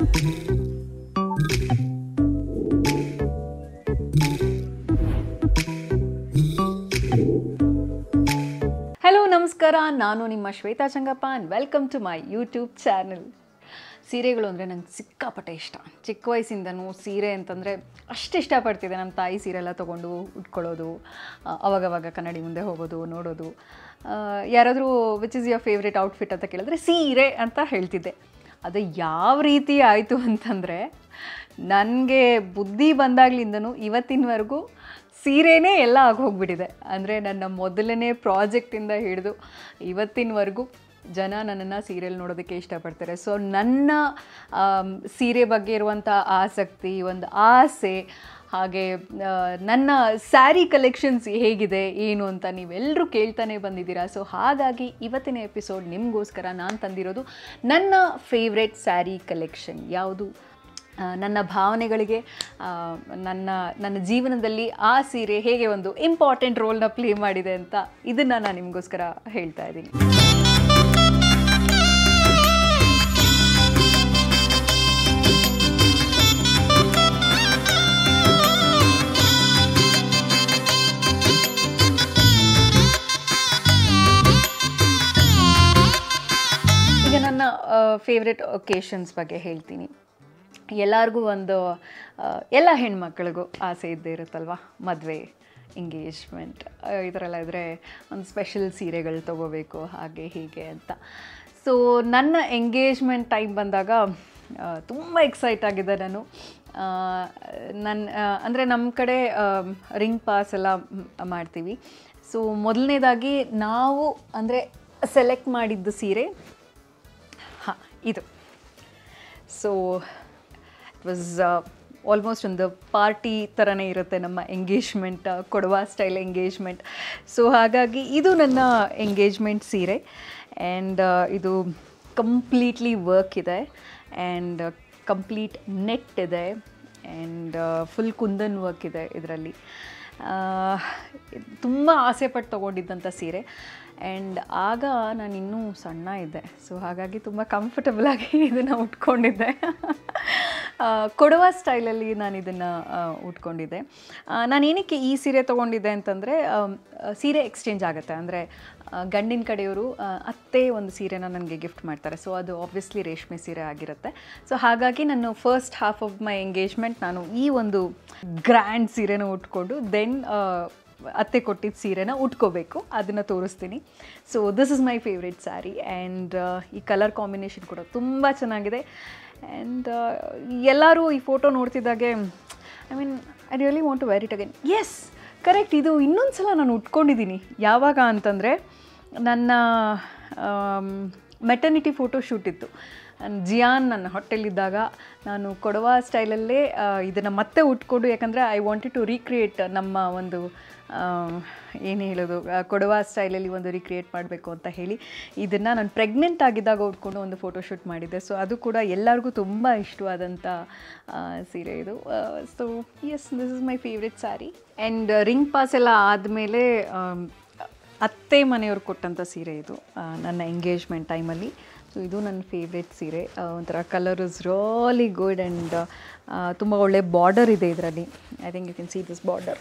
Hello नमस्कार नानु निम्म Shweta Changappa and welcome to my YouTube channel ಸೀರೆಗಳು ಅಂದರೆ ನನಗೆ ಸಿಕ್ಕಾಪಟ್ಟೆ ಇಷ್ಟ. ಚಿಕ್ಕ ವಯಸ್ಸಿಂದನೂ ಸೀರೆ ಅಂತಂದರೆ ಅಷ್ಟು ಇಷ್ಟಪಡ್ತಿದ್ದೆ. ನಮ್ಮ ತಾಯಿ ಸೀರೆಲ್ಲ ತೊಗೊಂಡು ಉಟ್ಕೊಳ್ಳೋದು, ಅವಾಗವಾಗ ಕನ್ನಡಿ ಮುಂದೆ ಹೋಗೋದು, ನೋಡೋದು. ಯಾರಾದರೂ which is your favourite outfit ಅಂತ ಕೇಳಿದ್ರೆ ಸೀರೆ ಅಂತ ಹೇಳ್ತಿದ್ದೆ. ಅದು ಯಾವ ರೀತಿ ಆಯಿತು ಅಂತಂದರೆ ನನಗೆ ಬುದ್ಧಿ ಬಂದಾಗಲಿಂದನೂ ಇವತ್ತಿನವರೆಗೂ ಸೀರೆನೇ ಎಲ್ಲ ಆಗೋಗ್ಬಿಟ್ಟಿದೆ. ಅಂದರೆ ನನ್ನ ಮೊದಲನೇ ಪ್ರಾಜೆಕ್ಟಿಂದ ಹಿಡಿದು ಇವತ್ತಿನವರೆಗೂ ಜನ ನನ್ನನ್ನು ಸೀರಿಯಲ್ ನೋಡೋದಕ್ಕೆ ಇಷ್ಟಪಡ್ತಾರೆ. ಸೊ ನನ್ನ ಸೀರೆ ಬಗ್ಗೆ ಇರುವಂಥ ಆಸಕ್ತಿ, ಒಂದು ಆಸೆ, ಹಾಗೆ ನನ್ನ ಸ್ಯಾರಿ ಕಲೆಕ್ಷನ್ಸ್ ಹೇಗಿದೆ ಏನು ಅಂತ ನೀವೆಲ್ಲರೂ ಕೇಳ್ತಾನೆ ಬಂದಿದ್ದೀರಾ. ಸೊ ಹಾಗಾಗಿ ಇವತ್ತಿನ ಎಪಿಸೋಡ್ ನಿಮಗೋಸ್ಕರ ನಾನು ತಂದಿರೋದು ನನ್ನ ಫೇವ್ರೆಟ್ ಸ್ಯಾರಿ ಕಲೆಕ್ಷನ್ ಯಾವುದು, ನನ್ನ ಭಾವನೆಗಳಿಗೆ ನನ್ನ ಜೀವನದಲ್ಲಿ ಆ ಸೀರೆ ಹೇಗೆ ಒಂದು ಇಂಪಾರ್ಟೆಂಟ್ ರೋಲ್ನ ಪ್ಲೇ ಮಾಡಿದೆ ಅಂತ ಇದನ್ನು ನಾನು ನಿಮಗೋಸ್ಕರ ಹೇಳ್ತಾ ಇದ್ದೀನಿ. ನನ್ನ ಫೇವ್ರೆಟ್ ಒಕೇಶನ್ಸ್ ಬಗ್ಗೆ ಹೇಳ್ತೀನಿ. ಎಲ್ಲರಿಗೂ ಒಂದು ಎಲ್ಲ ಹೆಣ್ಮಕ್ಳಿಗೂ ಆಸೆ ಇದ್ದೇ ಇರುತ್ತಲ್ವ, ಮದುವೆ, ಎಂಗೇಜ್ಮೆಂಟ್ ಈ ಥರ ಎಲ್ಲ ಇದ್ದರೆ ಒಂದು ಸ್ಪೆಷಲ್ ಸೀರೆಗಳು ತೊಗೋಬೇಕು ಹಾಗೆ ಹೀಗೆ ಅಂತ. ಸೊ ನನ್ನ ಎಂಗೇಜ್ಮೆಂಟ್ ಟೈಮ್ ಬಂದಾಗ ತುಂಬ ಎಕ್ಸೈಟ್ ಆಗಿದ್ದೆ ನಾನು. ಅಂದರೆ ನಮ್ಮ ಕಡೆ ರಿಂಗ್ ಪಾಸ್ ಎಲ್ಲ ಮಾಡ್ತೀವಿ. ಸೊ ಮೊದಲನೇದಾಗಿ ನಾವು ಅಂದರೆ ಸೆಲೆಕ್ಟ್ ಮಾಡಿದ್ದು ಸೀರೆ ಇದು. ಸೊ ಇಟ್ ವಾಸ್ ಆಲ್ಮೋಸ್ಟ್ ಒಂದು ಪಾರ್ಟಿ ಥರನೇ ಇರುತ್ತೆ ನಮ್ಮ engagement, Kodava style engagement. So ಹಾಗಾಗಿ ಇದು ನನ್ನ ಎಂಗೇಜ್ಮೆಂಟ್ ಸೀರೆ. ಆ್ಯಂಡ್ ಇದು ಕಂಪ್ಲೀಟ್ಲಿ ವರ್ಕ್ ಇದೆ ಆ್ಯಂಡ್ ಕಂಪ್ಲೀಟ್ ನೆಟ್ ಇದೆ ಆ್ಯಂಡ್ ಫುಲ್ ಕುಂದನ್ ವರ್ಕ್ ಇದೆ. ಇದರಲ್ಲಿ ತುಂಬ ಆಸೆಪಟ್ಟು ತೊಗೊಂಡಿದ್ದಂಥ ಸೀರೆ. ಆ್ಯಂಡ್ ಆಗ ನಾನು ಇನ್ನೂ ಸಣ್ಣ ಇದ್ದೆ. ಸೊ ಹಾಗಾಗಿ ತುಂಬ ಕಂಫರ್ಟಬಲಾಗಿ ಇದನ್ನು ಉಟ್ಕೊಂಡಿದ್ದೆ. ಕೊಡವ ಸ್ಟೈಲಲ್ಲಿ ನಾನು ಇದನ್ನು ಉಟ್ಕೊಂಡಿದ್ದೆ. ನಾನೇನಕ್ಕೆ ಈ ಸೀರೆ ತೊಗೊಂಡಿದ್ದೆ ಅಂತಂದರೆ ಸೀರೆ ಎಕ್ಸ್ಚೇಂಜ್ ಆಗುತ್ತೆ. ಅಂದರೆ ಗಂಡಿನ ಕಡೆಯವರು ಅತ್ತೆ ಒಂದು ಸೀರೆನ ನನಗೆ ಗಿಫ್ಟ್ ಮಾಡ್ತಾರೆ. ಸೊ ಅದು ಆಬ್ವಿಯಸ್ಲಿ ರೇಷ್ಮೆ ಸೀರೆ ಆಗಿರುತ್ತೆ. ಸೊ ಹಾಗಾಗಿ ನಾನು first half of my engagement ನಾನು ಈ ಒಂದು ಗ್ರ್ಯಾಂಡ್ ಸೀರೆನ ಉಟ್ಕೊಂಡು ದೆನ್ ಅತ್ತೆ ಕೊಟ್ಟಿದ್ದ ಸೀರೆನ ಉಟ್ಕೋಬೇಕು, ಅದನ್ನು ತೋರಿಸ್ತೀನಿ. So this is my favourite sari. And ಈ ಕಲರ್ ಕಾಂಬಿನೇಷನ್ ಕೂಡ ತುಂಬ ಚೆನ್ನಾಗಿದೆ. ಆ್ಯಂಡ್ ಎಲ್ಲರೂ ಈ ಫೋಟೋ ನೋಡ್ತಿದ್ದಾಗೆ I really want to wear it again. Yes correct, ಇದು ಇನ್ನೊಂದು ಸಲ ನಾನು ಉಟ್ಕೊಂಡಿದ್ದೀನಿ. ಯಾವಾಗ ಅಂತಂದರೆ ನನ್ನ ಮೆಟರ್ನಿಟಿ ಫೋಟೋ ಶೂಟ್ ಇತ್ತು. ಜಿಯಾನ್ ನನ್ನ ಹೊಟ್ಟೆಲಿದ್ದಾಗ ನಾನು ಕೊಡವ ಸ್ಟೈಲಲ್ಲೇ ಇದನ್ನು ಮತ್ತೆ ಉಟ್ಕೊಂಡು, ಯಾಕಂದರೆ ಐ ವಾಂಟೆಡ್ ಟು ರೀಕ್ರಿಯೇಟ್ ನಮ್ಮ ಒಂದು ಏನು ಹೇಳೋದು ಕೊಡವ ಸ್ಟೈಲಲ್ಲಿ ಒಂದು ರೀಕ್ರಿಯೇಟ್ ಮಾಡಬೇಕು ಅಂತ ಹೇಳಿ ಇದನ್ನು ನಾನು ಪ್ರೆಗ್ನೆಂಟ್ ಆಗಿದ್ದಾಗ ಉಟ್ಕೊಂಡು ಒಂದು ಫೋಟೋಶೂಟ್ ಮಾಡಿದ್ದೆ. ಸೊ ಅದು ಕೂಡ ಎಲ್ಲರಿಗೂ ತುಂಬ ಇಷ್ಟವಾದಂಥ ಸೀರೆ ಇದು. So yes, this is my favourite sari. And ring pass ಎಲ್ಲ ಆದಮೇಲೆ ಅತ್ತೆ ಮನೆಯವ್ರು ಕೊಟ್ಟಂಥ ಸೀರೆ ಇದು ನನ್ನ ಎಂಗೇಜ್ಮೆಂಟ್ ಟೈಮಲ್ಲಿ. ಸೊ ಇದು ನನ್ನ ಫೇವ್ರೆಟ್ ಸೀರೆ. ಒಂಥರ colour is really good and ತುಂಬ ಒಳ್ಳೆ ಬಾರ್ಡರ್ ಇದೆ ಇದರಲ್ಲಿ. I think you can see this border.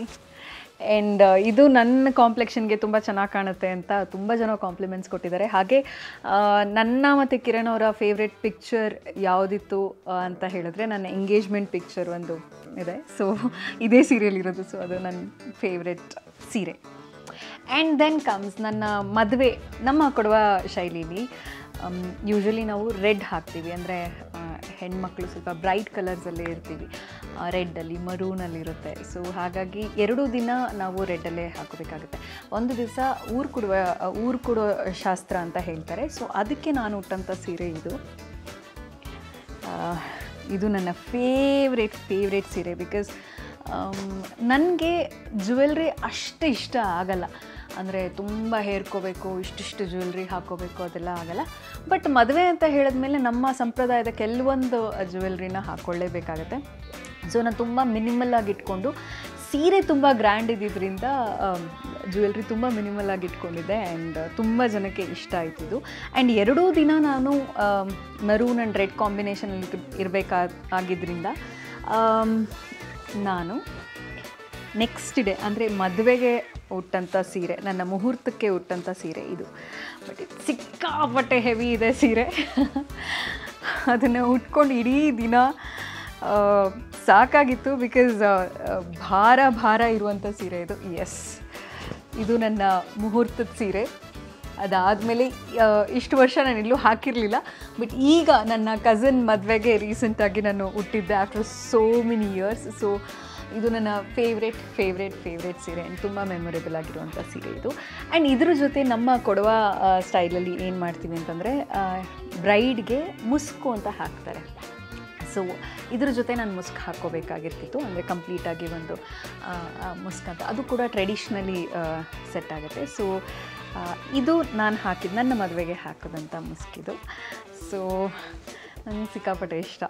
And ಇದು ನನ್ನ ಕಾಂಪ್ಲೆಕ್ಷನ್ಗೆ ತುಂಬ ಚೆನ್ನಾಗಿ ಕಾಣುತ್ತೆ ಅಂತ ತುಂಬ ಜನ ಕಾಂಪ್ಲಿಮೆಂಟ್ಸ್ ಕೊಟ್ಟಿದ್ದಾರೆ. ಹಾಗೆ ನನ್ನ ಮತ್ತು ಕಿರಣ್ ಅವರ ಫೇವ್ರೆಟ್ ಪಿಕ್ಚರ್ ಯಾವುದಿತ್ತು ಅಂತ ಹೇಳಿದ್ರೆ ನನ್ನ ಎಂಗೇಜ್ಮೆಂಟ್ ಪಿಕ್ಚರ್ ಒಂದು ಇದೆ. ಸೊ ಇದೇ ಸೀರಿಯಲ್ ಇರೋದು. ಸೊ ಅದು ನನ್ನ ಫೇವ್ರೆಟ್ ಸೀರೆ. ಆ್ಯಂಡ್ ದೆನ್ ಕಮ್ಸ್ ನನ್ನ ಮದುವೆ. ನಮ್ಮ ಕೊಡುವ ಶೈಲಿಲಿ ಯೂಶ್ವಲಿ ನಾವು ರೆಡ್ ಹಾಕ್ತೀವಿ. ಅಂದರೆ ಹೆಣ್ಮಕ್ಳು ಸ್ವಲ್ಪ ಬ್ರೈಟ್ ಕಲರ್ಸಲ್ಲೇ ಇರ್ತೀವಿ. ರೆಡ್ಡಲ್ಲಿ ಮರೂನಲ್ಲಿರುತ್ತೆ. ಸೊ ಹಾಗಾಗಿ ಎರಡೂ ದಿನ ನಾವು ರೆಡ್ಡಲ್ಲೇ ಹಾಕೋಬೇಕಾಗುತ್ತೆ. ಒಂದು ದಿವಸ ಊರು ಕೊಡುವ ಶಾಸ್ತ್ರ ಅಂತ ಹೇಳ್ತಾರೆ. ಸೊ ಅದಕ್ಕೆ ನಾನು ಉಟ್ಟಂಥ ಸೀರೆ ಇದು. ಇದು ನನ್ನ ಫೇವ್ರೆಟ್ ಸೀರೆ. ಬಿಕಾಸ್ ನನಗೆ ಜ್ಯುವೆಲ್ರಿ ಅಷ್ಟು ಇಷ್ಟ ಆಗಲ್ಲ. ಅಂದರೆ ತುಂಬ ಹೇರ್ಕೋಬೇಕು, ಇಷ್ಟಿಷ್ಟು ಜ್ಯುವೆಲ್ರಿ ಹಾಕೋಬೇಕು, ಅದೆಲ್ಲ ಆಗಲ್ಲ. ಬಟ್ ಮದುವೆ ಅಂತ ಹೇಳಿದ್ಮೇಲೆ ನಮ್ಮ ಸಂಪ್ರದಾಯದ ಕೆಲವೊಂದು ಜ್ಯುವೆಲ್ರಿನ ಹಾಕ್ಕೊಳ್ಳೇಬೇಕಾಗತ್ತೆ. ಸೊ ನಾನು ತುಂಬ ಮಿನಿಮಲ್ ಆಗಿ ಇಟ್ಕೊಂಡು, ಸೀರೆ ತುಂಬ ಗ್ರ್ಯಾಂಡ್ ಇದ್ದಿದ್ದರಿಂದ ज्वेलरी तुम मिनिमल आगिट्कोंडिद्दे आंड तुम जन के इष्ट आय्तिदु आंड एरडू दिन नानु मरून आंड रेड कॉम्बिनेशन इरबेकागिद्दरिंद नानु नेक्स्ट डे अंदरे मदुवेगे उट्टंत सीरे नन्न मुहूर्तक्के उट्टंत सीरे इदु बट सिक्कापट्टे हेवी इदे सीरे ಅದನ್ನ ಉಟ್ಕೊಂಡು ಇಡಿ ದಿನ ಸಾಕಾಗಿತ್ತು बिकॉज ಭಾರ ಭಾರ ಇರುವಂತ ಸೀರೆ ಇದು ಎಸ್ ಇದು ನನ್ನ ಮುಹೂರ್ತದ ಸೀರೆ ಅದಾದ ಮೇಲೆ ಇಷ್ಟು ವರ್ಷ ನಾನು ಎಲ್ಲೂ ಹಾಕಿರಲಿಲ್ಲ ಬಟ್ ಈಗ ನನ್ನ ಕಸಿನ್ ಮದುವೆಗೆ ರೀಸೆಂಟ್ ಆಗಿ ನಾನು ಉಟ್ಟಿದ್ದೆ after so many years so ಇದು ನನ್ನ ಫೇವರೇಟ್ ಫೇವರೇಟ್ ಫೇವರೇಟ್ ಸೀರೆ ಆ್ಯಂಡ್ ತುಂಬ ಮೆಮೊರೇಬಲ್ ಆಗಿರುವಂಥ ಸೀರೆ ಇದು ಆ್ಯಂಡ್ ಇದ್ರ ಜೊತೆ ನಮ್ಮ ಕೊಡವ ಸ್ಟೈಲಲ್ಲಿ ಏನು ಮಾಡ್ತೀವಿ ಅಂತಂದರೆ ಬ್ರೈಡ್ಗೆ ಮುಸ್ಕು ಅಂತ ಹಾಕ್ತಾರೆ ಸೊ ಇದ್ರ ಜೊತೆ ನಾನು ಮುಸ್ಕು ಹಾಕ್ಕೋಬೇಕಾಗಿರ್ತಿತ್ತು ಅಂದರೆ ಕಂಪ್ಲೀಟಾಗಿ ಒಂದು ಮುಸ್ಕಂತ ಅದು ಕೂಡ ಟ್ರೆಡಿಷ್ನಲಿ ಸೆಟ್ ಆಗುತ್ತೆ ಸೊ ಇದು ನಾನು ಹಾಕಿದ್ದು ನನ್ನ ಮದುವೆಗೆ ಹಾಕಿದಂಥ ಮುಸ್ಕಿದು ಸೊ ನನಗೆ ಸಿಕ್ಕಾಪಟ್ಟೆ ಇಷ್ಟ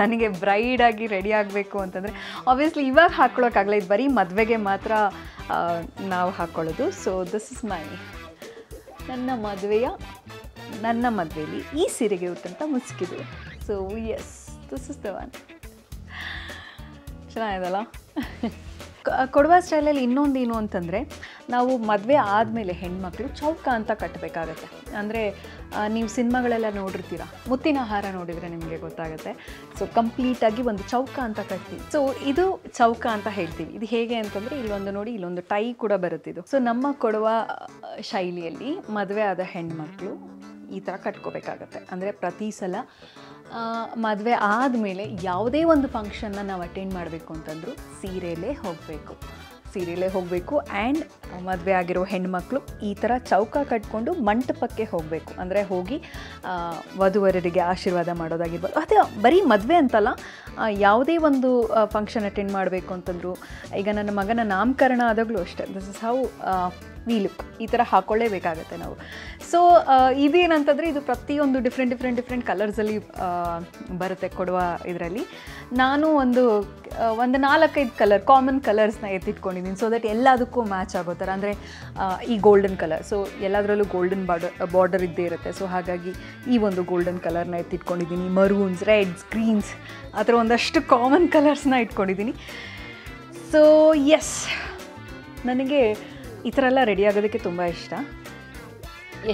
ನನಗೆ ಬ್ರೈಡಾಗಿ ರೆಡಿ ಆಗಬೇಕು ಅಂತಂದರೆ ಆಬ್ವಿಯಸ್ಲಿ ಇವಾಗ ಹಾಕ್ಕೊಳ್ಳೋಕ್ಕಾಗಲ್ಲ ಇದು ಬರೀ ಮದುವೆಗೆ ಮಾತ್ರ ನಾವು ಹಾಕ್ಕೊಳ್ಳೋದು ಸೊ ದಿಸ್ ಇಸ್ ಮೈ ನನ್ನ ಮದುವೆಯಲ್ಲಿ ಈ ಸೀರೆಗೆ ಉಟ್ಟಂತ ಮುಸ್ಕಿದೆ so yes this is the one ಚೆನ್ನಾಗಿದೆಲ್ಲ ಕೊಡವ ಸ್ಟೈಲಲ್ಲಿ ಇನ್ನೊಂದೇನು ಅಂತಂದರೆ ನಾವು ಮದುವೆ ಆದಮೇಲೆ ಹೆಣ್ಮಕ್ಳು ಚೌಕ ಅಂತ ಕಟ್ಟಬೇಕಾಗತ್ತೆ ಅಂದರೆ ನೀವು ಸಿನಿಮಾಗಳೆಲ್ಲ ನೋಡಿರ್ತೀರ ಮುತ್ತಿನ ಹಾರ ನೋಡಿದರೆ ನಿಮಗೆ ಗೊತ್ತಾಗುತ್ತೆ ಸೊ ಕಂಪ್ಲೀಟಾಗಿ ಒಂದು ಚೌಕ ಅಂತ ಕಟ್ತೀವಿ ಸೊ ಇದು ಚೌಕ ಅಂತ ಹೇಳ್ತೀವಿ ಇದು ಹೇಗೆ ಅಂತಂದರೆ ಇಲ್ಲೊಂದು ನೋಡಿ ಇಲ್ಲೊಂದು ಟೈ ಕೂಡ ಬರುತ್ತಿದ್ದು ಸೊ ನಮ್ಮ ಕೊಡವ ಶೈಲಿಯಲ್ಲಿ ಮದುವೆ ಆದ ಹೆಣ್ಮಕ್ಳು ಈ ಥರ ಕಟ್ಕೋಬೇಕಾಗತ್ತೆ ಅಂದರೆ ಪ್ರತಿ ಸಲ ಮದುವೆ ಆದಮೇಲೆ ಯಾವುದೇ ಒಂದು ಫಂಕ್ಷನ್ನ ನಾವು ಅಟೆಂಡ್ ಮಾಡಬೇಕು ಅಂತಂದರೂ ಸೀರೆಯಲ್ಲೇ ಹೋಗಬೇಕು ಆ್ಯಂಡ್ ಮದುವೆ ಆಗಿರೋ ಹೆಣ್ಮಕ್ಳು ಈ ಥರ ಚೌಕ ಕಟ್ಕೊಂಡು ಮಂಟಪಕ್ಕೆ ಹೋಗಬೇಕು ಅಂದರೆ ಹೋಗಿ ವಧುವರರಿಗೆ ಆಶೀರ್ವಾದ ಮಾಡೋದಾಗಿರ್ಬೋದು ಅದೇ ಬರೀ ಮದುವೆ ಅಂತಲ್ಲ ಯಾವುದೇ ಒಂದು ಫಂಕ್ಷನ್ ಅಟೆಂಡ್ ಮಾಡಬೇಕು ಅಂತಂದರೂ ಈಗ ನನ್ನ ಮಗನ ನಾಮಕರಣ ಆದಾಗಲೂ ಅಷ್ಟೇ this is how we look ಈ ಥರ ಹಾಕ್ಕೊಳ್ಳೇಬೇಕಾಗತ್ತೆ ನಾವು ಸೊ ಇದೇನಂತಂದರೆ ಇದು ಪ್ರತಿಯೊಂದು ಡಿಫ್ರೆಂಟ್ ಕಲರ್ಸಲ್ಲಿ ಬರುತ್ತೆ ಕೊಡುವ ಇದರಲ್ಲಿ ನಾನು ಒಂದು 4-5 ಕಲರ್ ಕಾಮನ್ ಕಲರ್ಸ್ನ ಎತ್ತಿಟ್ಕೊಂಡಿದ್ದೀನಿ ಸೊ ದಟ್ ಎಲ್ಲದಕ್ಕೂ ಮ್ಯಾಚ್ ಆಗೋ ಥರ ಅಂದರೆ ಈ ಗೋಲ್ಡನ್ ಕಲರ್ ಸೊ ಎಲ್ಲದರಲ್ಲೂ ಗೋಲ್ಡನ್ ಬಾರ್ಡರ್ ಇದ್ದೇ ಇರುತ್ತೆ ಸೊ ಹಾಗಾಗಿ ಈ ಒಂದು ಗೋಲ್ಡನ್ ಕಲರ್ನ ಎತ್ತಿಟ್ಕೊಂಡಿದ್ದೀನಿ ಮರೂನ್ಸ್ ರೆಡ್ಸ್ ಗ್ರೀನ್ಸ್ ಆ ಥರ ಒಂದಷ್ಟು ಕಾಮನ್ ಕಲರ್ಸ್ನ ಇಟ್ಕೊಂಡಿದ್ದೀನಿ ಸೊ ಎಸ್ ನನಗೆ ಈ ಥರ ಎಲ್ಲ ರೆಡಿ ಆಗೋದಕ್ಕೆ ತುಂಬ ಇಷ್ಟ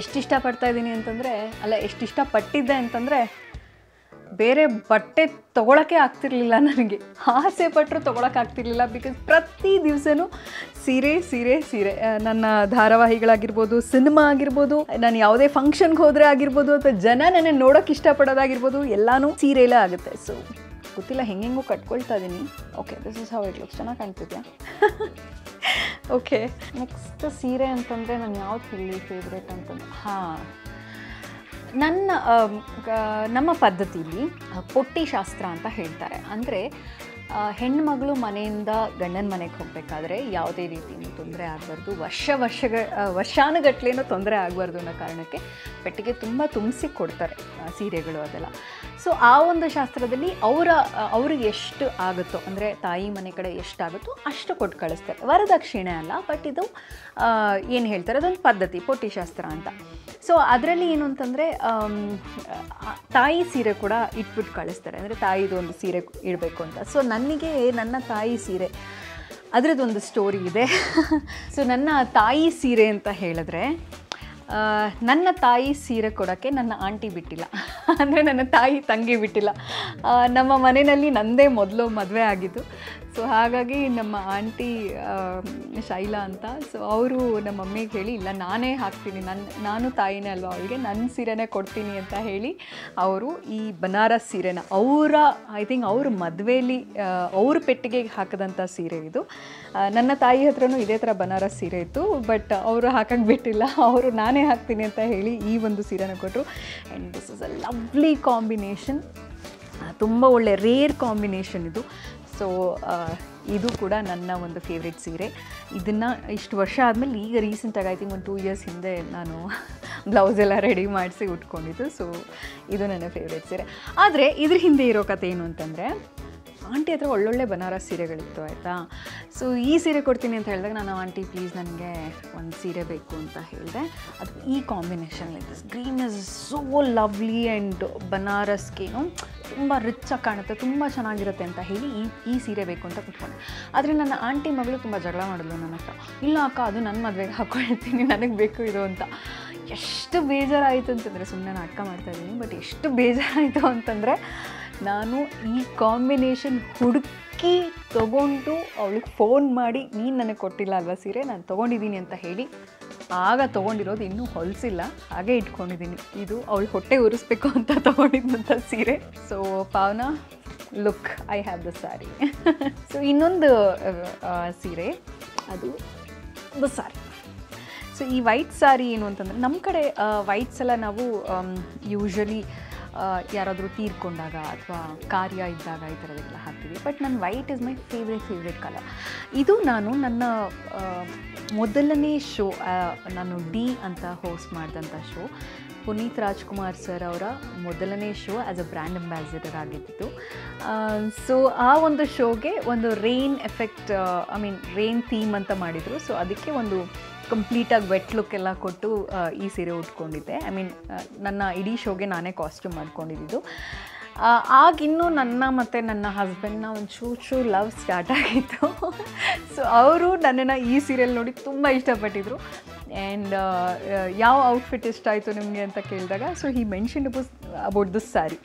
ಎಷ್ಟಿಷ್ಟಪಟ್ಟಿದ್ದೆ ಅಂತಂದರೆ ಬೇರೆ ಬಟ್ಟೆ ತೊಗೊಳಕ್ಕೆ ಆಗ್ತಿರಲಿಲ್ಲ ನನಗೆ ಆಸೆ ಪಟ್ಟರು ತೊಗೊಳಕ್ಕಾಗ್ತಿರ್ಲಿಲ್ಲ ಬಿಕಾಸ್ ಪ್ರತಿ ದಿವಸವೂ ಸೀರೆ ನನ್ನ ಧಾರಾವಾಹಿಗಳಾಗಿರ್ಬೋದು ಸಿನಿಮಾ ಆಗಿರ್ಬೋದು ನಾನು ಯಾವುದೇ ಫಂಕ್ಷನ್ಗೆ ಹೋದರೆ ಆಗಿರ್ಬೋದು ಅಥವಾ ಜನ ನನ್ನ ನೋಡೋಕ್ಕೆ ಇಷ್ಟಪಡೋದಾಗಿರ್ಬೋದು ಎಲ್ಲನೂ ಸೀರೆಯಲ್ಲೇ ಆಗುತ್ತೆ ಸೊ ಗೊತ್ತಿಲ್ಲ ಹೆಂಗೆಂಗೂ ಕಟ್ಕೊಳ್ತಾ ಇದ್ದೀನಿ okay this is how it looks ಚೆನ್ನಾಗಿ ಕಾಣ್ತಿದ್ಯಾ ಓಕೆ ನೆಕ್ಸ್ಟ್ ಸೀರೆ ಅಂತಂದರೆ ನಾನು ಯಾವ್ದು ಹೇಳಿ ಫೇವ್ರೇಟ್ ಅಂತಂದರೆ ನಮ್ಮ ಪದ್ಧತಿಯಲ್ಲಿ ಪೊಟ್ಟಿ ಶಾಸ್ತ್ರ ಅಂತ ಹೇಳ್ತಾರೆ ಅಂದರೆ ಹೆಣ್ಣುಮಗಳು ಮನೆಯಿಂದ ಗಂಡನ ಮನೆಗೆ ಹೋಗಬೇಕಾದ್ರೆ ಯಾವುದೇ ರೀತಿಯೂ ತೊಂದರೆ ಆಗಬಾರ್ದು ವರ್ಷಾನುಗಟ್ಲೆನೂ ತೊಂದರೆ ಆಗಬಾರ್ದು ಅನ್ನೋ ಕಾರಣಕ್ಕೆ ಪೆಟ್ಟಿಗೆ ತುಂಬ ತುಂಬಿಸಿ ಕೊಡ್ತಾರೆ ಸೀರೆಗಳು ಅದೆಲ್ಲ ಸೊ ಆ ಒಂದು ಶಾಸ್ತ್ರದಲ್ಲಿ ಅವ್ರಿಗೆ ಎಷ್ಟು ಆಗುತ್ತೋ ಅಂದರೆ ತಾಯಿ ಮನೆ ಕಡೆ ಎಷ್ಟಾಗುತ್ತೋ ಅಷ್ಟು ಕೊಟ್ಟು ಕಳಿಸ್ತಾರೆ ವರದಕ್ಷಿಣೆ ಅಲ್ಲ ಬಟ್ ಇದು ಏನು ಹೇಳ್ತಾರೆ ಅದೊಂದು ಪದ್ಧತಿ ಪೊಟ್ಟಿ ಶಾಸ್ತ್ರ ಅಂತ ಸೊ ಅದರಲ್ಲಿ ಏನು ಅಂತಂದರೆ ತಾಯಿ ಸೀರೆ ಕೂಡ ಇಟ್ಬಿಟ್ಟು ಕಳಿಸ್ತಾರೆ ಅಂದರೆ ತಾಯಿದು ಒಂದು ಸೀರೆ ಇಡಬೇಕು ಅಂತ ಸೊ ನನಗೆ ನನ್ನ ತಾಯಿ ಸೀರೆ ಅದರದ್ದೊಂದು ಸ್ಟೋರಿ ಇದೆ ಸೊ ನನ್ನ ತಾಯಿ ಸೀರೆ ಅಂತ ಹೇಳಿದ್ರೆ ನನ್ನ ತಾಯಿ ಸೀರೆ ಕೊಡೋಕ್ಕೆ ನನ್ನ ಆಂಟಿ ಬಿಟ್ಟಿಲ್ಲ ಅಂದರೆ ನನ್ನ ತಾಯಿ ತಂಗಿ ಬಿಟ್ಟಿಲ್ಲ ನಮ್ಮ ಮನೆಯಲ್ಲಿ ನನ್ನದೇ ಮೊದಲು ಮದುವೆ ಆಗಿದ್ದು ಸೊ ಹಾಗಾಗಿ ನಮ್ಮ ಆಂಟಿ ಶೈಲಾ ಅಂತ ಸೊ ಅವರು ನಮ್ಮ ಮಮ್ಮಿಗೆ ಹೇಳಿ ಇಲ್ಲ ನಾನೇ ಹಾಕ್ತೀನಿ ನಾನು ತಾಯಿನೇ ಅಲ್ವಾ ಅವಳಿಗೆ ನನ್ನ ಸೀರೆನೇ ಕೊಡ್ತೀನಿ ಅಂತ ಹೇಳಿ ಅವರು ಈ ಬನಾರಸ್ ಸೀರೆನ ಐ ಥಿಂಕ್ ಅವ್ರ ಮದುವೆಯಲ್ಲಿ ಅವ್ರ ಪೆಟ್ಟಿಗೆಗೆ ಹಾಕಿದಂಥ ಸೀರೆ ಇದು ನನ್ನ ತಾಯಿ ಹತ್ರನೂ ಇದೇ ಥರ ಬನಾರಸ್ ಸೀರೆ ಇತ್ತು ಬಟ್ ಅವರು ಹಾಕಕ್ಕೆ ಬಿಟ್ಟಿಲ್ಲ ಅವರು ನಾನೇ ಹಾಕ್ತೀನಿ ಅಂತ ಹೇಳಿ ಈ ಒಂದು ಸೀರೆನ ಕೊಟ್ಟರು and this is a lovely combination ತುಂಬ ಒಳ್ಳೆ ರೇರ್ ಕಾಂಬಿನೇಷನ್ ಇದು ಸೊ ಇದು ಕೂಡ ನನ್ನ ಒಂದು ಫೇವ್ರೆಟ್ ಸೀರೆ ಇದನ್ನು ಇಷ್ಟು ವರ್ಷ ಆದಮೇಲೆ ಈಗ ರೀಸೆಂಟಾಗಿ ಐ ಥಿಂಕ್ ಒಂದು 2 years ಹಿಂದೆ ನಾನು ಬ್ಲೌಸ್ ಎಲ್ಲ ರೆಡಿ ಮಾಡಿಸಿ ಉಟ್ಕೊಂಡಿದ್ದು ಸೊ ಇದು ನನ್ನ ಫೇವ್ರೆಟ್ ಸೀರೆ ಆದರೆ ಇದ್ರ ಹಿಂದೆ ಇರೋ ಕಥೆ ಏನು ಅಂತಂದರೆ ಆಂಟಿ ಹತ್ರ ಒಳ್ಳೊಳ್ಳೆ ಬನಾರಸ್ ಸೀರೆಗಳಿತ್ತು ಆಯಿತಾ सो ई सीरे ಕೊಡ್ತೀನಿ ಅಂತ ಹೇಳಿದಾಗ ನಾನು ಆಂಟಿ ಪ್ಲೀಸ್ ನನಗೆ ಒಂದು ಸೀರೆ ಬೇಕು ಅಂತ ಹೇಳಿದೆ. ಅದು ಈ combination like this green is so lovely and Banaras ಏನು ತುಂಬ ರಿಚ್ ಆಗಿ ಕಾಣುತ್ತೆ ತುಂಬ ಚೆನ್ನಾಗಿರುತ್ತೆ ಅಂತ ಹೇಳಿ ಈ ಸೀರೆ ಬೇಕು ಅಂತ ಕೂತ್ಕೊಂಡೆ. ಆದರೆ ನನ್ನ ಆಂಟಿ ಮಗಳು ತುಂಬ ಜಗಳ ಮಾಡಿದ್ಲು ನನ್ನ ಹತ್ರ, ಇಲ್ಲ ಅಕ್ಕ ಅದು ನನ್ನ ಮದುವೆಗೆ ಹಾಕ್ಕೊಳ್ತೀನಿ ನನಗೆ ಬೇಕು ಇದು ಅಂತ. ಎಷ್ಟು ಬೇಜಾರಾಯಿತು ಅಂತಂದರೆ ಸುಮ್ಮನೆ ನಾನು ಅಕ್ಕ ಮಾಡ್ತಾಯಿದ್ದೀನಿ ಬಟ್ ಎಷ್ಟು ಬೇಜಾರಾಯಿತು ಅಂತಂದರೆ ನಾನು ಈ ಕಾಂಬಿನೇಷನ್ ಹುಡುಕಿ ತೊಗೊಂಡು ಅವಳಿಗೆ ಫೋನ್ ಮಾಡಿ ನೀನು ನನಗೆ ಕೊಟ್ಟಿಲ್ಲ ಅಲ್ವಾ ಸೀರೆ ನಾನು ತೊಗೊಂಡಿದ್ದೀನಿ ಅಂತ ಹೇಳಿ ಆಗ ತೊಗೊಂಡಿರೋದು ಇನ್ನೂ ಹೊಲಿಸಿಲ್ಲ ಹಾಗೆ ಇಟ್ಕೊಂಡಿದ್ದೀನಿ. ಇದು ಅವಳು ಹೊಟ್ಟೆ ಉರಿಸ್ಬೇಕು ಅಂತ ತೊಗೊಂಡಿದ್ದಂಥ ಸೀರೆ. So Pavana look I have the sari. So ಇನ್ನೊಂದು ಸೀರೆ ಅದು ದ ಸ್ಯಾರಿ. ಸೊ ಈ ವೈಟ್ ಸ್ಯಾರಿ ಏನು ಅಂತಂದರೆ ನಮ್ಮ ಕಡೆ ವೈಟ್ಸ್ ಎಲ್ಲ ನಾವು ಯೂಶ್ವಲಿ ಯಾರಾದರೂ ತೀರ್ಕೊಂಡಾಗ ಅಥವಾ ಕಾರ್ಯ ಇದ್ದಾಗ ಈ ಥರದ್ದೆಲ್ಲ ಹಾಕ್ತೀವಿ. ಬಟ್ ನನ್ನ white is my favourite colour. ಇದು ನಾನು ನನ್ನ ಮೊದಲನೇ ಶೋ ನಾನು ಡಿ ಅಂತ ಹೋಸ್ಟ್ ಮಾಡಿದಂಥ ಶೋ ಪುನೀತ್ ರಾಜ್ಕುಮಾರ್ ಸರ್ ಅವರ ಮೊದಲನೇ show as a brand ambassador ಆಗಿತ್ತು. ಸೊ ಆ ಒಂದು ಶೋಗೆ ಒಂದು rain effect I mean rain theme ಅಂತ ಮಾಡಿದರು. ಸೊ ಅದಕ್ಕೆ ಒಂದು ಕಂಪ್ಲೀಟಾಗಿ ವೆಟ್ ಲುಕ್ ಎಲ್ಲ ಕೊಟ್ಟು ಈ ಸೀರೆ ಉಟ್ಕೊಂಡಿದ್ದೆ. ಐ ಮೀನ್ ನನ್ನ ಇಡೀ ಶೋಗೆ ನಾನೇ ಕಾಸ್ಟ್ಯೂಮ್ ಮಾಡ್ಕೊಂಡಿದ್ದು. ಆಗಿನ್ನೂ ನನ್ನ ಮತ್ತು ನನ್ನ ಹಸ್ಬೆಂಡ್ನ ಒಂದು ಚೂರು ಲವ್ ಸ್ಟಾರ್ಟ್ ಆಗಿತ್ತು. ಸೊ ಅವರು ನನ್ನನ್ನು ಈ ಸೀರಿಯಲ್ ನೋಡಿ ತುಂಬ ಇಷ್ಟಪಟ್ಟಿದ್ರು. ಆ್ಯಂಡ್ ಯಾವ ಔಟ್ಫಿಟ್ ಇಷ್ಟ ಆಯಿತು ನಿಮಗೆ ಅಂತ ಕೇಳಿದಾಗ so he mentioned about this sari.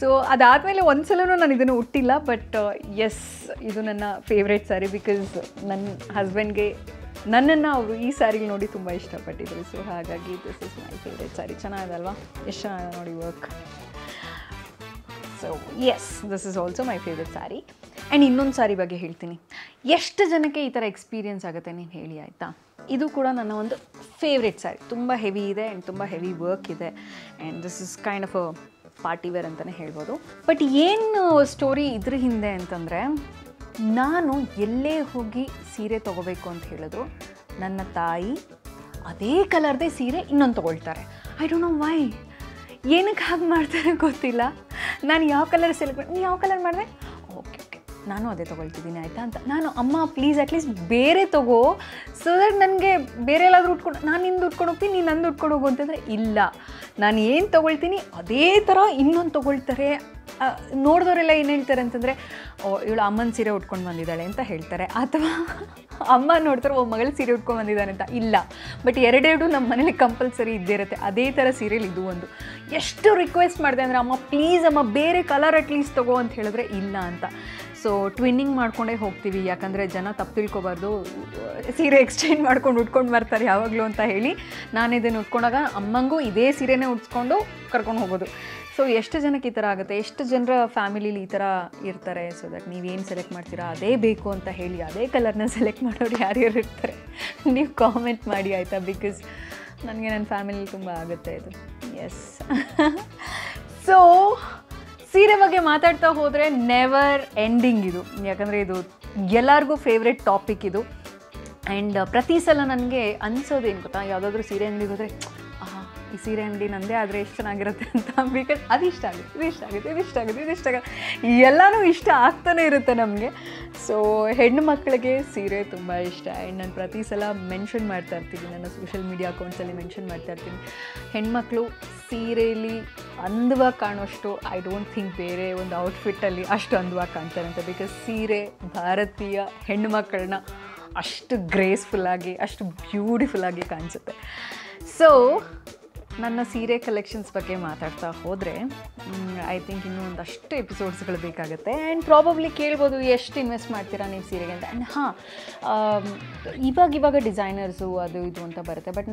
So ಅದಾದಮೇಲೆ ಒಂದು ಸಲವೂ ನಾನು ಇದನ್ನು ಉಟ್ಟಿಲ್ಲ ಬಟ್ ಎಸ್ ಇದು ನನ್ನ ಫೇವ್ರೆಟ್ ಸ್ಯಾರಿ ಬಿಕಾಸ್ ನನ್ನ ಹಸ್ಬೆಂಡ್ಗೆ ನನ್ನನ್ನು ಅವರು ಈ ಸ್ಯಾರಿಗೆ ನೋಡಿ ತುಂಬ ಇಷ್ಟಪಟ್ಟಿದ್ರು. ಸೊ ಹಾಗಾಗಿ this is my favourite sari. ಚೆನ್ನಾಗಲ್ವಾ ಎಷ್ಟು ಚೆನ್ನಾಗಿದೆ ನೋಡಿ work. So yes this is also my favourite sari. And ಇನ್ನೊಂದು ಸ್ಯಾರಿ ಬಗ್ಗೆ ಹೇಳ್ತೀನಿ. ಎಷ್ಟು ಜನಕ್ಕೆ ಈ ಥರ ಎಕ್ಸ್ಪೀರಿಯೆನ್ಸ್ ಆಗುತ್ತೆ ನೀನು ಹೇಳಿ ಆಯಿತಾ. ಇದು ಕೂಡ ನನ್ನ ಒಂದು ಫೇವ್ರೆಟ್ ಸ್ಯಾರಿ. ತುಂಬ ಹೆವಿ ಇದೆ ಆ್ಯಂಡ್ ತುಂಬ ಹೆವಿ ವರ್ಕ್ ಇದೆ and this is kind of a party wear ಅಂತಲೇ ಹೇಳ್ಬೋದು. ಬಟ್ ಏನು ಸ್ಟೋರಿ ಇದ್ರ ಹಿಂದೆ ಅಂತಂದರೆ ನಾನು ಎಲ್ಲೇ ಹೋಗಿ ಸೀರೆ ತೊಗೋಬೇಕು ಅಂತ ಹೇಳಿದ್ರು ನನ್ನ ತಾಯಿ ಅದೇ ಕಲರ್ದೇ ಸೀರೆ ಇನ್ನೊಂದು ತೊಗೊಳ್ತಾರೆ. ಐ ಡೋಂಟ್ ನೋ ವೈ, ಏನಕ್ಕೆ ಹಾಗೆ ಮಾಡ್ತಾರೆ ಗೊತ್ತಿಲ್ಲ. ನಾನು ಯಾವ ಕಲರ್ ಸೆಲೆಕ್ಟ್ ಮಾಡಿ ನೀವು ಯಾವ ಕಲರ್ ಮಾಡಿದೆ ಓಕೆ ಓಕೆ ನಾನು ಅದೇ ತೊಗೊಳ್ತಿದ್ದೀನಿ ಆಯಿತಾ ಅಂತ. ನಾನು ಅಮ್ಮ ಪ್ಲೀಸ್ ಅಟ್ಲೀಸ್ಟ್ ಬೇರೆ ತೊಗೋ ಸೊ ದಟ್ ನನಗೆ ಬೇರೆ ಎಲ್ಲಾದರೂ ಉಟ್ಕೊಂಡು ನಾನು ನಿಂದು ಉಟ್ಕೊಂಡು ಹೋಗ್ತೀನಿ ನೀನು ನಂದು ಉಟ್ಕೊಂಡು ಹೋಗು ಅಂತಂದರೆ ಇಲ್ಲ ನಾನು ಏನು ತೊಗೊಳ್ತೀನಿ ಅದೇ ಥರ ಇನ್ನೊಂದು ತೊಗೊಳ್ತಾರೆ. ನೋಡಿದವರೆಲ್ಲ ಏನು ಹೇಳ್ತಾರೆ ಅಂತಂದರೆ ಇವಳು ಅಮ್ಮನ ಸೀರೆ ಉಟ್ಕೊಂಡು ಬಂದಿದ್ದಾಳೆ ಅಂತ ಹೇಳ್ತಾರೆ. ಅಥವಾ ಅಮ್ಮ ನೋಡ್ತಾರೆ ಓ ಮಗಳ ಸೀರೆ ಉಟ್ಕೊಂಡು ಬಂದಿದ್ದಾನೆ ಅಂತ. ಇಲ್ಲ ಬಟ್ ಎರಡೆರಡು ನಮ್ಮ ಮನೇಲಿ ಕಂಪಲ್ಸರಿ ಇದ್ದೇ ಇರುತ್ತೆ ಅದೇ ಥರ ಸೀರೆಲಿ ಇದು ಒಂದು. ಎಷ್ಟು ರಿಕ್ವೆಸ್ಟ್ ಮಾಡಿದೆ ಅಂದರೆ ಅಮ್ಮ ಪ್ಲೀಸ್ ಅಮ್ಮ ಬೇರೆ ಕಲರ್ ಅಟ್ಲೀಸ್ಟ್ ತೊಗೋ ಅಂತ ಹೇಳಿದ್ರೆ ಇಲ್ಲ ಅಂತ. ಸೊ ಟ್ವಿನ್ನಿಂಗ್ ಮಾಡ್ಕೊಂಡೇ ಹೋಗ್ತೀವಿ ಯಾಕಂದರೆ ಜನ ತಪ್ಪು ತಿಳ್ಕೊಬಾರ್ದು ಸೀರೆ ಎಕ್ಸ್ಚೇಂಜ್ ಮಾಡ್ಕೊಂಡು ಉಟ್ಕೊಂಡು ಬರ್ತಾರೆ ಯಾವಾಗಲೂ ಅಂತ ಹೇಳಿ ನಾನು ಇದನ್ನು ಉಟ್ಕೊಂಡಾಗ ಅಮ್ಮಂಗೂ ಇದೇ ಸೀರೆನೇ ಉಟ್ಸ್ಕೊಂಡು ಕರ್ಕೊಂಡು ಹೋಗೋದು. ಸೊ ಎಷ್ಟು ಜನಕ್ಕೆ ಈ ಥರ ಆಗುತ್ತೆ, ಎಷ್ಟು ಜನರ ಫ್ಯಾಮಿಲೀಲಿ ಈ ಥರ ಇರ್ತಾರೆ. ಸೊ ದಟ್ ನೀವೇನು ಸೆಲೆಕ್ಟ್ ಮಾಡ್ತೀರಾ ಅದೇ ಬೇಕು ಅಂತ ಹೇಳಿ ಅದೇ ಕಲರ್ನ ಸೆಲೆಕ್ಟ್ ಮಾಡೋರು ಯಾರ್ಯಾರು ಇರ್ತಾರೆ ನೀವು ಕಾಮೆಂಟ್ ಮಾಡಿ ಆಯಿತಾ. ಬಿಕಾಸ್ ನನಗೆ ನನ್ನ ಫ್ಯಾಮಿಲಿ ತುಂಬ ಆಗುತ್ತೆ ಇದು. ಎಸ್ ಸೊ ಸೀರೆ ಬಗ್ಗೆ ಮಾತಾಡ್ತಾ ಹೋದರೆ ನೆವರ್ ಎಂಡಿಂಗ್ ಇದು, ಯಾಕಂದರೆ ಇದು ಎಲ್ಲರಿಗೂ ಫೇವ್ರೆಟ್ ಟಾಪಿಕ್ ಇದು. ಆ್ಯಂಡ್ ಪ್ರತಿ ಸಲ ನನಗೆ ಅನಿಸೋದು ಏನು ಗೊತ್ತಾ, ಯಾವುದಾದ್ರೂ ಸೀರೆ ಅಂಗಡಿಗೆ ಹೋದರೆ ಈ ಸೀರೆ ಅಂಗಡಿ ನನ್ನದೇ ಆದರೆ ಎಷ್ಟು ಚೆನ್ನಾಗಿರುತ್ತೆ ಅಂತ. ಬಿಕಾಸ್ ಅದು ಇಷ್ಟ ಆಗುತ್ತೆ ಇದು ಇಷ್ಟ ಆಗುತ್ತೆ ಇದು ಇಷ್ಟ ಆಗುತ್ತೆ ಇದು ಇಷ್ಟ ಆಗುತ್ತೆ ಎಲ್ಲನೂ ಇಷ್ಟ ಆಗ್ತಾನೆ ಇರುತ್ತೆ ನಮಗೆ. ಸೊ ಹೆಣ್ಣು ಮಕ್ಕಳಿಗೆ ಸೀರೆ ತುಂಬ ಇಷ್ಟ. ಆ್ಯಂಡ್ ನಾನು ಪ್ರತಿ ಸಲ ಮೆನ್ಷನ್ ಮಾಡ್ತಾ ಇರ್ತೀನಿ ನನ್ನ ಸೋಷಿಯಲ್ ಮೀಡಿಯಾ ಅಕೌಂಟ್ಸಲ್ಲಿ ಮೆನ್ಷನ್ ಮಾಡ್ತಾ ಇರ್ತೀನಿ ಹೆಣ್ಮಕ್ಳು ಸೀರೆಯಲ್ಲಿ ಅಂದವಾಗಿ ಕಾಣೋಷ್ಟು ಐ ಡೋಂಟ್ ಥಿಂಕ್ ಬೇರೆ ಒಂದು ಔಟ್ಫಿಟ್ಟಲ್ಲಿ ಅಷ್ಟು ಅಂದವಾಗಿ ಕಾಣ್ತಾರೆ ಅಂತ. ಬಿಕಾಸ್ ಸೀರೆ ಭಾರತೀಯ ಹೆಣ್ಣುಮಕ್ಕಳನ್ನ ಅಷ್ಟು ಗ್ರೇಸ್ಫುಲ್ಲಾಗಿ ಅಷ್ಟು ಬ್ಯೂಟಿಫುಲ್ಲಾಗಿ ಕಾಣಿಸುತ್ತೆ. ಸೊ ನನ್ನ ಸೀರೆ ಕಲೆಕ್ಷನ್ಸ್ ಬಗ್ಗೆ ಮಾತಾಡ್ತಾ ಹೋದರೆ ಐ ಥಿಂಕ್ ಇನ್ನೂ ಒಂದಷ್ಟು ಎಪಿಸೋಡ್ಸ್ಗಳು ಬೇಕಾಗುತ್ತೆ. ಆ್ಯಂಡ್ ಪ್ರಾಬಬ್ಲಿ ಕೇಳ್ಬೋದು ಎಷ್ಟು ಇನ್ವೆಸ್ಟ್ ಮಾಡ್ತೀರಾ ನೀವು ಸೀರೆಗೆ ಅಂತ. ಆ್ಯಂಡ್ ಹಾಂ, ಇವಾಗ ಡಿಸೈನರ್ಸು ಅದು ಇದು ಅಂತ ಬರುತ್ತೆ. ಬಟ್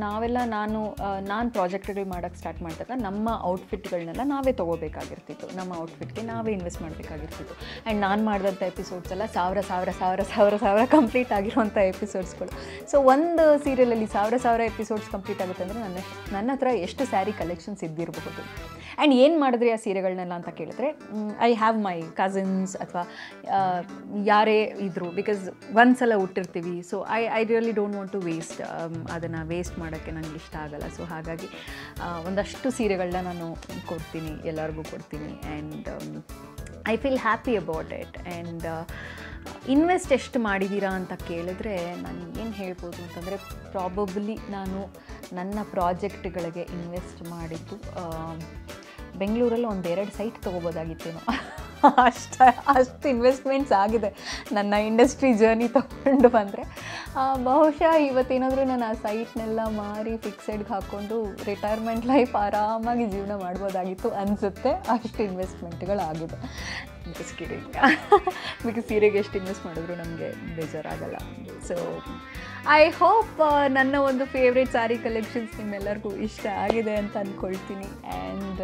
ನಾನು ಪ್ರಾಜೆಕ್ಟ್ಗಳು ಮಾಡೋಕ್ಕೆ ಸ್ಟಾರ್ಟ್ ಮಾಡಿದಾಗ ನಮ್ಮ ಔಟ್ಫಿಟ್ಗಳನ್ನೆಲ್ಲ ನಾವೇ ತೊಗೋಬೇಕಾಗಿರ್ತಿತ್ತು, ನಮ್ಮ ಔಟ್ಫಿಟ್ಗೆ ನಾವೇ ಇನ್ವೆಸ್ಟ್ ಮಾಡಬೇಕಾಗಿರ್ತಿತ್ತು. ಆ್ಯಂಡ್ ನಾನು ಮಾಡಿದಂಥ ಎಪಿಸೋಡ್ಸ್ ಎಲ್ಲ ಸಾವಿರ ಸಾವಿರ ಸಾವಿರ ಸಾವಿರ ಸಾವಿರ ಕಂಪ್ಲೀಟ್ ಆಗಿರುವಂಥ ಎಪಿಸೋಡ್ಸ್ಗಳು. ಸೊ ಒಂದು ಸೀರಿಯಲಲ್ಲಿ ಸಾವಿರ ಸಾವಿರ ಎಪಿಸೋಡ್ಸ್ ಕಂಪ್ಲೀಟ್ ಆಗುತ್ತೆ ಅಂದರೆ ನನ್ನ ಹತ್ರ ಎಷ್ಟು ಸ್ಯಾರಿ ಕಲೆಕ್ಷನ್ಸ್ ಇದ್ದಿರಬಹುದು. ಆ್ಯಂಡ್ ಏನು ಮಾಡಿದ್ರಿ ಆ ಸೀರೆಗಳನ್ನೆಲ್ಲ ಅಂತ ಕೇಳಿದ್ರೆ ಐ ಹ್ಯಾವ್ ಮೈ ಕಸಿನ್ಸ್ ಅಥವಾ ಯಾರೇ ಇದ್ದರು, ಬಿಕಾಸ್ ಒಂದು ಸಲ ಉಟ್ಟಿರ್ತೀವಿ. So I really don't want to waste, ಅದನ್ನು ವೇಸ್ಟ್ ಮಾಡೋಕ್ಕೆ ನನಗೆ ಇಷ್ಟ ಆಗಲ್ಲ. ಸೊ ಹಾಗಾಗಿ ಒಂದಷ್ಟು ಸೀರೆಗಳನ್ನ ನಾನು ಕೊಡ್ತೀನಿ, ಎಲ್ಲರಿಗೂ ಕೊಡ್ತೀನಿ. And I feel happy about it. And invest ಎಷ್ಟು ಮಾಡಿದೀರಾ ಅಂತ ಕೇಳಿದ್ರೆ ನಾನು ಏನು ಹೇಳಬಹುದು ಅಂತಂದ್ರೆ ಪ್ರಾಬಬಲಿ ನಾನು ನನ್ನ ಪ್ರಾಜೆಕ್ಟ್ ಗಳಿಗೆ ಇನ್ವೆಸ್ಟ್ ಮಾಡಿದ್ದು ಬೆಂಗಳೂರಲ್ಲಿ ಒಂದು ಎರಡು ಸೈಟ್ ತಗೋಬೋದಾಗಿತ್ತೇನೋ ಅಷ್ಟು ಇನ್ವೆಸ್ಟ್ಮೆಂಟ್ಸ್ ಆಗಿದೆ ನನ್ನ ಇಂಡಸ್ಟ್ರಿ ಜರ್ನಿ ತಗೊಂಡು ಬಂದರೆ ಬಹುಶಃ ಇವತ್ತೇನಾದರೂ ನಾನು ಆ ಸೈಟ್ನೆಲ್ಲ ಮಾರಿ ಫಿಕ್ಸೆಡ್ಗೆ ಹಾಕ್ಕೊಂಡು ರಿಟೈರ್ಮೆಂಟ್ ಲೈಫ್ ಆರಾಮಾಗಿ ಜೀವನ ಮಾಡ್ಬೋದಾಗಿತ್ತು ಅನಿಸುತ್ತೆ ಅಷ್ಟು ಇನ್ವೆಸ್ಟ್ಮೆಂಟ್ಗಳಾಗಿದೆ ಬಿಕಾಸ್ ಸೀರೆಗೆ ಎಷ್ಟು ಇನ್ವೆಸ್ಟ್ ಮಾಡಿದ್ರು ನಮಗೆ ಬೇಜಾರಾಗಲ್ಲ ಸೊ ಐ ಹೋಪ್ ನನ್ನ ಒಂದು ಫೇವ್ರೆಟ್ ಸ್ಯಾರಿ ಕಲೆಕ್ಷನ್ಸ್ ನಿಮ್ಮೆಲ್ಲರಿಗೂ ಇಷ್ಟ ಆಗಿದೆ ಅಂತ ಅಂದ್ಕೊಳ್ತೀನಿ ಆ್ಯಂಡ್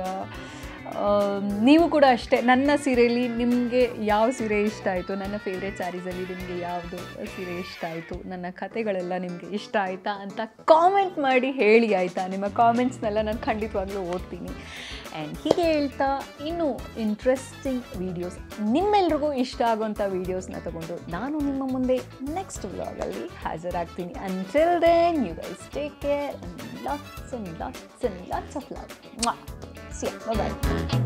ನೀವು ಕೂಡ ಅಷ್ಟೇ ನನ್ನ ಸೀರೆಯಲ್ಲಿ ನಿಮಗೆ ಯಾವ ಸೀರೆ ಇಷ್ಟ ಆಯಿತು ನನ್ನ ಫೇವ್ರೆಟ್ ಸ್ಯಾರೀಸಲ್ಲಿ ನಿಮಗೆ ಯಾವುದು ಸೀರೆ ಇಷ್ಟ ಆಯಿತು ನನ್ನ ಕತೆಗಳೆಲ್ಲ ನಿಮಗೆ ಇಷ್ಟ ಆಯಿತಾ ಅಂತ ಕಾಮೆಂಟ್ ಮಾಡಿ ಹೇಳಿ ಆಯಿತಾ ನಿಮ್ಮ ಕಾಮೆಂಟ್ಸ್ನೆಲ್ಲ ನಾನು ಖಂಡಿತವಾಗ್ಲೂ ಓದ್ತೀನಿ ಆ್ಯಂಡ್ ಹೀಗೆ ಹೇಳ್ತಾ ಇನ್ನೂ ಇಂಟ್ರೆಸ್ಟಿಂಗ್ ವೀಡಿಯೋಸ್ ನಿಮ್ಮೆಲ್ರಿಗೂ ಇಷ್ಟ ಆಗೋಂಥ ವೀಡಿಯೋಸ್ನ ತಗೊಂಡು ನಾನು ನಿಮ್ಮ ಮುಂದೆ ನೆಕ್ಸ್ಟ್ ವ್ಲಾಗಲ್ಲಿ ಹಾಜರಾಗ್ತೀನಿ until then you guys take care and lots of love. See ya. Bye-bye.